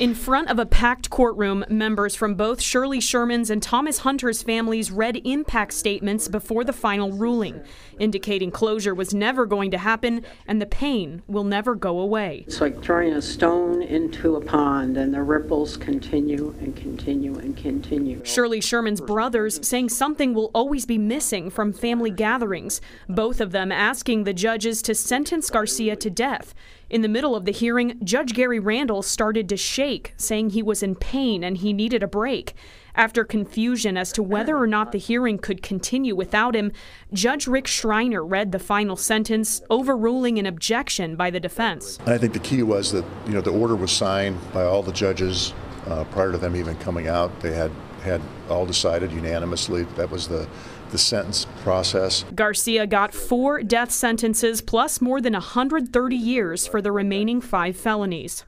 In front of a packed courtroom, members from both Shirley Sherman's and Thomas Hunter's families read impact statements before the final ruling, indicating closure was never going to happen and the pain will never go away. It's like throwing a stone into a pond, and the ripples continue and continue and continue. Shirley Sherman's brothers saying something will always be missing from family gatherings, both of them asking the judges to sentence Garcia to death. In the middle of the hearing, Judge Gary Randall started to shake, saying he was in pain and he needed a break. After confusion as to whether or not the hearing could continue without him, Judge Rick Schreiner read the final sentence, overruling an objection by the defense. I think the key was that, you know, the order was signed by all the judges prior to them even coming out. They had all decided unanimously. That was the sentence process. Garcia got 4 death sentences plus more than 130 years for the remaining 5 felonies.